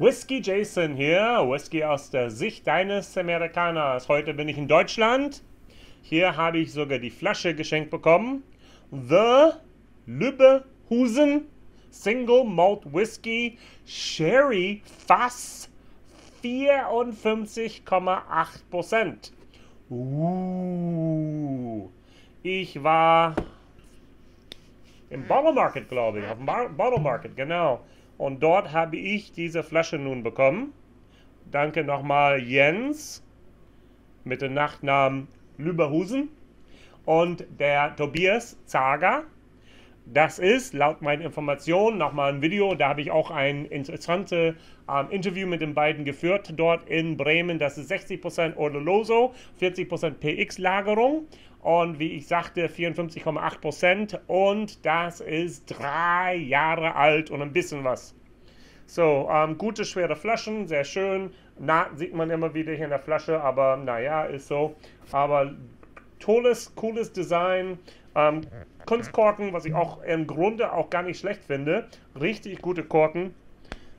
WhiskyJason hier, Whisky aus der Sicht eines Amerikaners. Heute bin ich in Deutschland. Hier habe ich sogar die Flasche geschenkt bekommen. The Lübbehusen Single Malt Whisky Sherry Fass 54,8%. Ich war im Bottle Market, glaube ich. Auf dem Bottle Market, genau. Und dort habe ich diese Flasche nun bekommen. Danke nochmal Jens mit dem Nachnamen Lübbehusen und der Tobias Zager. Das ist laut meinen Informationen nochmal ein Video. Da habe ich auch ein interessantes Interview mit den beiden geführt dort in Bremen. Das ist 60% Oloroso, 40% PX Lagerung. Und wie ich sagte, 54,8%, und das ist 3 Jahre alt und ein bisschen was. So, gute, schwere Flaschen, sehr schön. Na, sieht man immer wieder hier in der Flasche, aber naja, ist so. Aber tolles, cooles Design. Kunstkorken, was ich auch im Grunde auch gar nicht schlecht finde. Richtig gute Korken.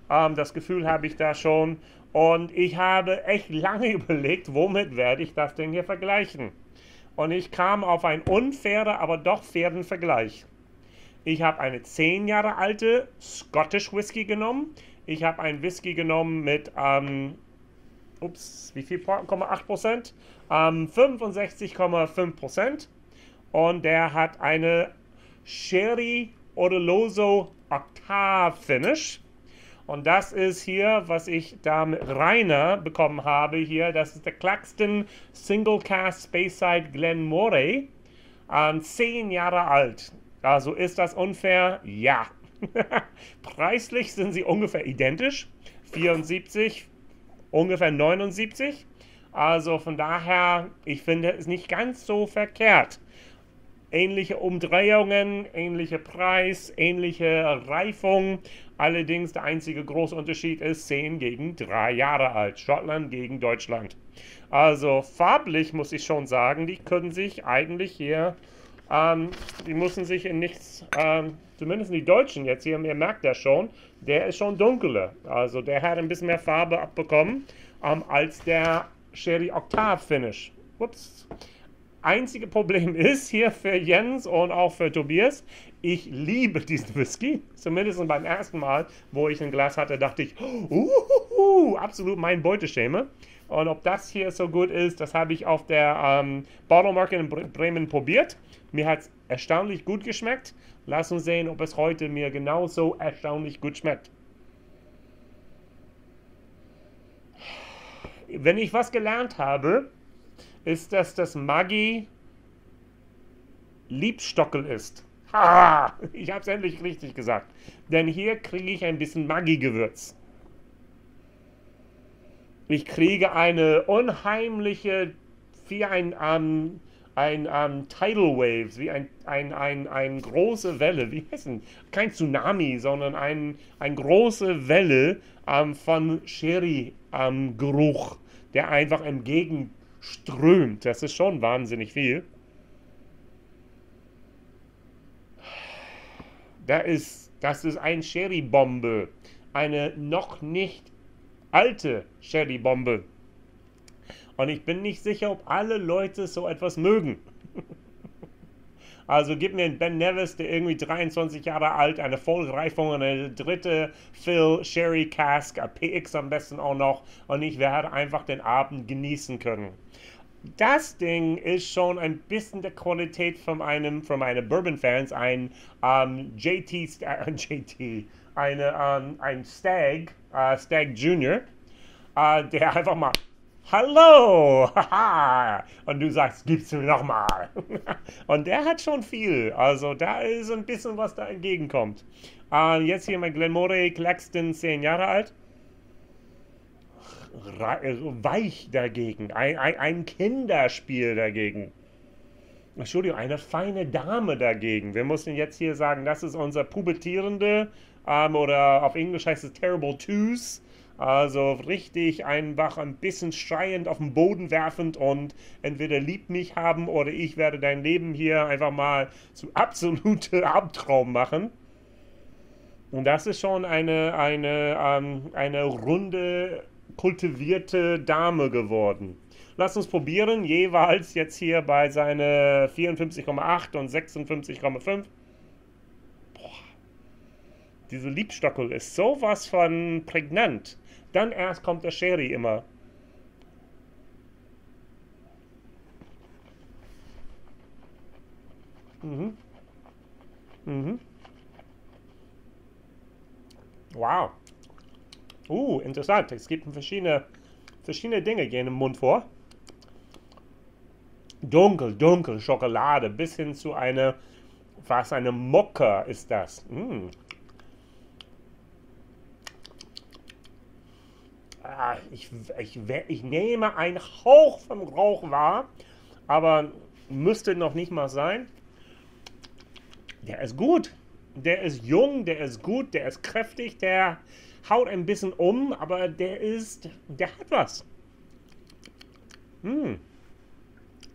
Das Gefühl habe ich da schon. Und ich habe echt lange überlegt, womit werde ich das Ding hier vergleichen. Und ich kam auf einen unfairen, aber doch fairen Vergleich. Ich habe eine 10 Jahre alte Scottish Whisky genommen. Ich habe einen Whisky genommen mit, wie viel? 8%? 65,5%. Und der hat eine Sherry Oloroso Octave Finish. Und das ist hier, was ich da mit Rainer bekommen habe hier. Das ist der Claxton Single Cast Speyside Glen Moray. 10 Jahre alt. Also ist das unfair? Ja. Preislich sind sie ungefähr identisch. 74, ungefähr 79. Also von daher, ich finde es nicht ganz so verkehrt. Ähnliche Umdrehungen, ähnlicher Preis, ähnliche Reifung. Allerdings der einzige große Unterschied ist 10 gegen 3 Jahre alt. Schottland gegen Deutschland. Also farblich muss ich schon sagen, die können sich eigentlich hier, die müssen sich in nichts, zumindest die Deutschen jetzt hier, ihr merkt das schon, der ist schon dunkler. Also der hat ein bisschen mehr Farbe abbekommen als der Sherry Octave Finish. Ups. Einzige Problem ist hier für Jens und auch für Tobias, ich liebe diesen Whisky. Zumindest beim ersten Mal, wo ich ein Glas hatte, dachte ich, absolut mein Beuteschema. Und ob das hier so gut ist, das habe ich auf der Bottle Market in Bremen probiert. Mir hat es erstaunlich gut geschmeckt. Lass uns sehen, ob es heute mir genauso erstaunlich gut schmeckt. Wenn ich was gelernt habe, ist, dass das Maggi Liebstockel ist. Ha! Ich habe es endlich richtig gesagt. Denn hier kriege ich ein bisschen Maggi-Gewürz. Ich kriege eine unheimliche, wie Tidal Waves, wie eine große Welle, wie heißt denn? Kein Tsunami, sondern eine große Welle von Sherry-Geruch, der einfach entgegen strömt. Das ist schon wahnsinnig viel. Das ist eine Sherry-Bombe. Eine noch nicht alte Sherry-Bombe. Und ich bin nicht sicher, ob alle Leute so etwas mögen. Also gib mir einen Ben Nevis, der irgendwie 23 Jahre alt, eine Vollreifung und eine dritte Fill Sherry Cask, PX am besten auch noch, und ich werde einfach den Abend genießen können. Das Ding ist schon ein bisschen der Qualität von einem Bourbon-Fans, ein ein Stag, Stag Junior, der einfach mal Hallo! Haha! Und du sagst, gib's mir nochmal! Und der hat schon viel. Also da ist ein bisschen was da entgegenkommt. Jetzt hier mein Glenmorangie Claxton, 10 Jahre alt. Weich dagegen. Ein Kinderspiel dagegen. Entschuldigung, eine feine Dame dagegen. Wir müssen jetzt hier sagen, das ist unser pubertierende, oder auf Englisch heißt es Terrible Twos. Also richtig einfach ein bisschen schreiend auf den Boden werfend und entweder lieb mich haben oder ich werde dein Leben hier einfach mal zu absolutem Albtraum machen. Und das ist schon eine runde, kultivierte Dame geworden. Lass uns probieren, jeweils jetzt hier bei seine 54,8 und 56,5. Boah. Diese Liebstöckel ist sowas von prägnant. Dann erst kommt der Sherry immer. Mhm. Mhm. Wow. Interessant. Es gibt verschiedene Dinge gehen im Mund vor. Dunkel Schokolade bis hin zu einer, fast eine Mokka ist das. Ich nehme einen Hauch von Rauch wahr, aber müsste noch nicht mal sein. Der ist gut. Der ist jung, der ist gut, der ist kräftig, der haut ein bisschen um, aber der hat was.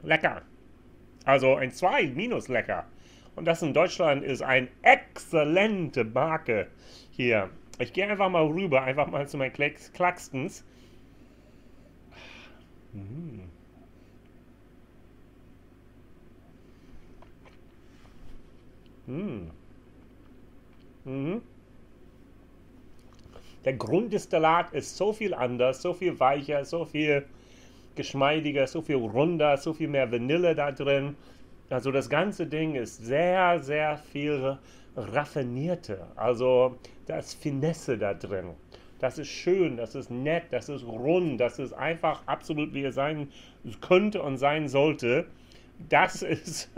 Lecker. Also ein 2 minus lecker. Und das in Deutschland ist eine exzellente Marke hier. Ich gehe einfach mal rüber, einfach mal zu meinen Claxtons. Der Grunddestillat ist so viel anders, so viel weicher, so viel geschmeidiger, so viel runder, so viel mehr Vanille da drin. Also das ganze Ding ist sehr, sehr viel raffinierter. Also da ist Finesse da drin. Das ist schön, das ist nett, das ist rund, das ist einfach absolut, wie es sein könnte und sein sollte. Das ist...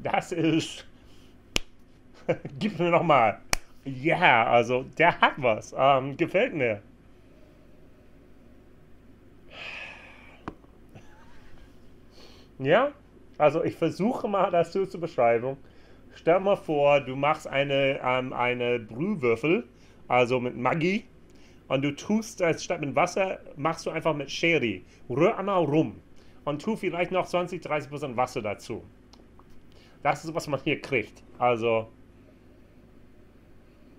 das ist... Gib mir nochmal. Ja, also der hat was. Gefällt mir. Ja, also ich versuche mal das so zu beschreiben. Stell mal vor, du machst eine Brühwürfel, also mit Maggi. Und du tust, statt mit Wasser, machst du einfach mit Sherry. Rühr einmal rum. Und tu vielleicht noch 20-30% Wasser dazu. Das ist, was man hier kriegt. Also...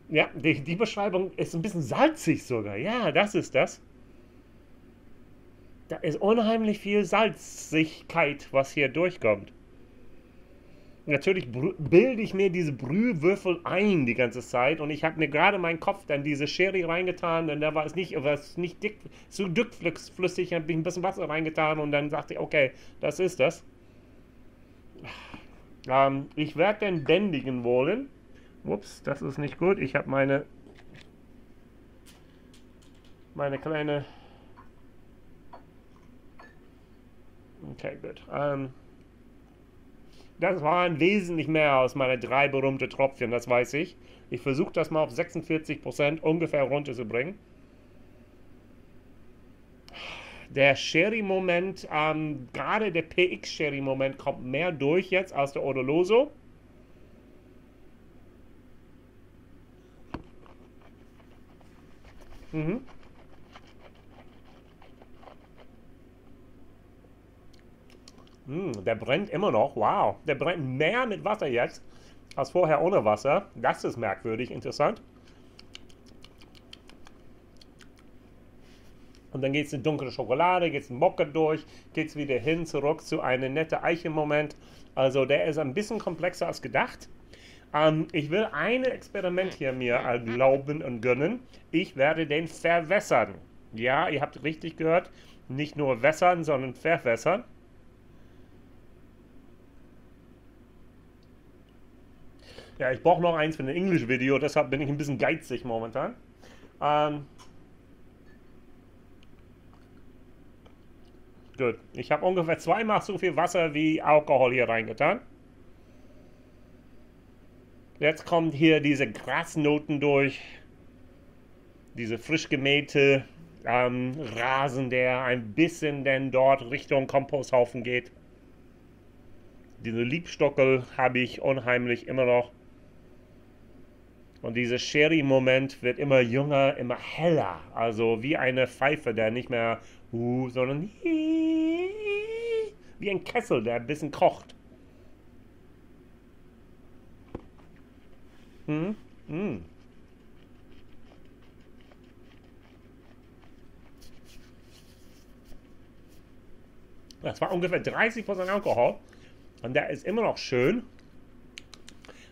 ja, die Beschreibung ist ein bisschen salzig sogar. Ja, das ist das. Da ist unheimlich viel Salzigkeit, was hier durchkommt. Natürlich bilde ich mir diese Brühwürfel ein die ganze Zeit. Und ich habe mir gerade meinen Kopf dann diese Sherry reingetan. Dann da war es nicht dick, zu dickflüssig. Habe ich ein bisschen Wasser reingetan und dann sagte ich, okay, das ist das. Ich werde dann bändigen wollen. Ups, das ist nicht gut. Ich habe meine kleine... Okay, gut. Das waren wesentlich mehr aus meiner 3 berühmten Tropfen, das weiß ich. Ich versuche das mal auf 46% ungefähr runterzubringen. Der Sherry-Moment, gerade der PX-Sherry-Moment kommt mehr durch jetzt als der Oloroso. Der brennt immer noch. Wow. Der brennt mehr mit Wasser jetzt als vorher ohne Wasser. Das ist merkwürdig, interessant. Und dann geht es in dunkle Schokolade, geht es in Mokka durch, geht es wieder hin, zurück zu einem netten Eichenmoment. Also der ist ein bisschen komplexer als gedacht. Ich will ein Experiment hier mir erlauben und gönnen. Ich werde den verwässern. Ja, ihr habt richtig gehört. Nicht nur wässern, sondern verwässern. Ja, ich brauche noch eins für ein Englisch-Video, deshalb bin ich ein bisschen geizig momentan. Gut, ich habe ungefähr 2-mal so viel Wasser wie Alkohol hier reingetan. Jetzt kommt hier diese Grasnoten durch, diese frisch gemähte Rasen, der ein bisschen denn dort Richtung Komposthaufen geht. Diese Liebstöckel habe ich unheimlich immer noch. Und dieser Sherry-Moment wird immer jünger, immer heller. Also wie eine Pfeife, der nicht mehr sondern wie ein Kessel, der ein bisschen kocht. Das war ungefähr 30% Alkohol. Und der ist immer noch schön.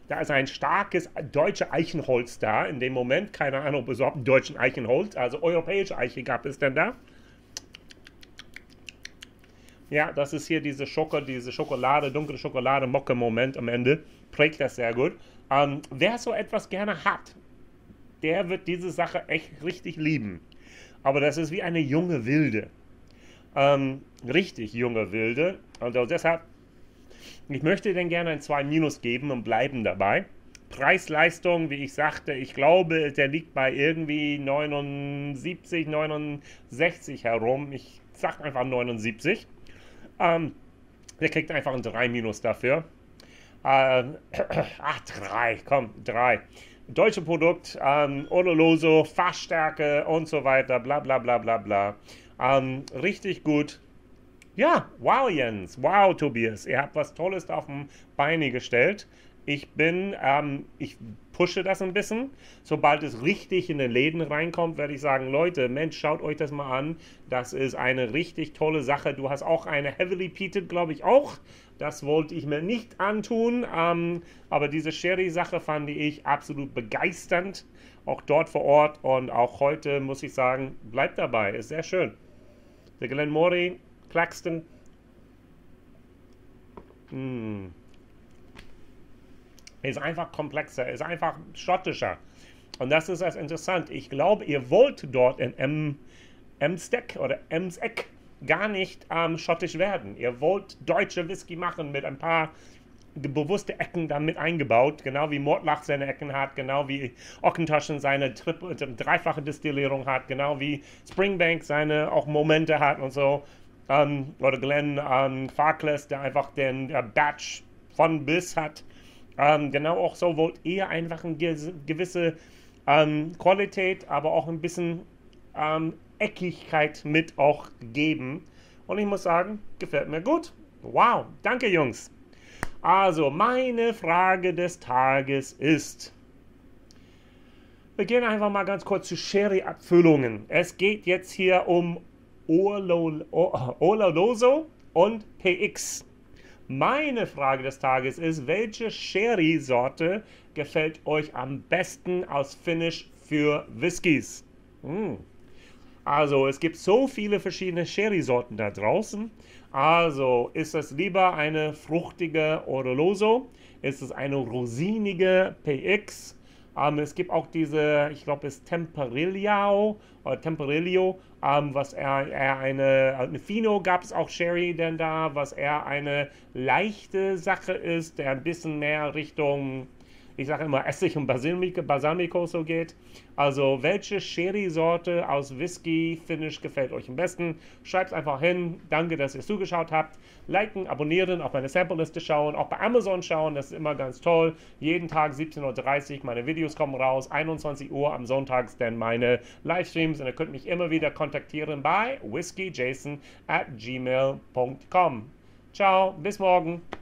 Da ist ein starkes deutsches Eichenholz da. In dem Moment, keine Ahnung, besorgten deutschen Eichenholz. Also europäische Eiche gab es denn da. Ja, das ist hier diese Schokolade, dunkle Schokolade, Mocke-Moment am Ende. Prägt das sehr gut. Wer so etwas gerne hat, der wird diese Sache echt richtig lieben. Aber das ist wie eine junge Wilde. Richtig junge Wilde. Und deshalb, ich möchte denn gerne ein 2- geben und bleiben dabei. Preis-Leistung, wie ich sagte, ich glaube, der liegt bei irgendwie 79, 69 herum. Ich sag einfach 79. Der kriegt einfach ein 3- dafür. 3, komm, 3. Deutsche Produkt, Oloroso, Fassstärke und so weiter, bla bla bla bla bla. Richtig gut. Ja, wow Jens, wow Tobias, ihr habt was Tolles auf den Beine gestellt. Ich pushe das ein bisschen. Sobald es richtig in den Läden reinkommt, werde ich sagen, Leute, Mensch, schaut euch das mal an. Das ist eine richtig tolle Sache. Du hast auch eine Heavily Peated, glaube ich, auch. Das wollte ich mir nicht antun. Aber diese Sherry-Sache fand ich absolut begeisternd. Auch dort vor Ort und auch heute muss ich sagen, bleibt dabei. Ist sehr schön. Der Glen Moray, Claxton. Ist einfach komplexer, ist einfach schottischer. Und das ist das interessant. Ich glaube, ihr wollt dort in Emstek oder Emstek gar nicht schottisch werden. Ihr wollt deutsche Whisky machen mit ein paar bewusste Ecken damit eingebaut. Genau wie Mortlach seine Ecken hat, genau wie Ockentoschen seine dreifache Destillierung hat, genau wie Springbank seine auch Momente hat und so. Oder Glenn Farkless, der einfach den Batch von bis hat. Genau auch so wollt ihr einfach eine gewisse Qualität, aber auch ein bisschen Eckigkeit mit auch geben. Und ich muss sagen, gefällt mir gut. Wow, danke Jungs. Also meine Frage des Tages ist, wir gehen einfach mal ganz kurz zu Sherry-Abfüllungen. Es geht jetzt hier um Oloroso und PX. Meine Frage des Tages ist, welche Sherry-Sorte gefällt euch am besten als Finish für Whiskys? Also, es gibt so viele verschiedene Sherry-Sorten da draußen. Also, ist das lieber eine fruchtige Oloroso? Ist es eine rosinige PX? Es gibt auch diese, ich glaube, es ist Temparilio, was eher eine Fino gab es auch Sherry denn da, was eher eine leichte Sache ist, der ein bisschen mehr Richtung, ich sage immer Essig und Balsamico so geht. Also welche Sherry-Sorte aus Whisky-Finish gefällt euch am besten? Schreibt es einfach hin. Danke, dass ihr zugeschaut habt. Liken, abonnieren, auf meine Sample-Liste schauen, auch bei Amazon schauen, das ist immer ganz toll. Jeden Tag 17:30 Uhr, meine Videos kommen raus, 21 Uhr am Sonntags dann meine Livestreams und ihr könnt mich immer wieder kontaktieren bei whiskyjason@gmail.com. Ciao, bis morgen.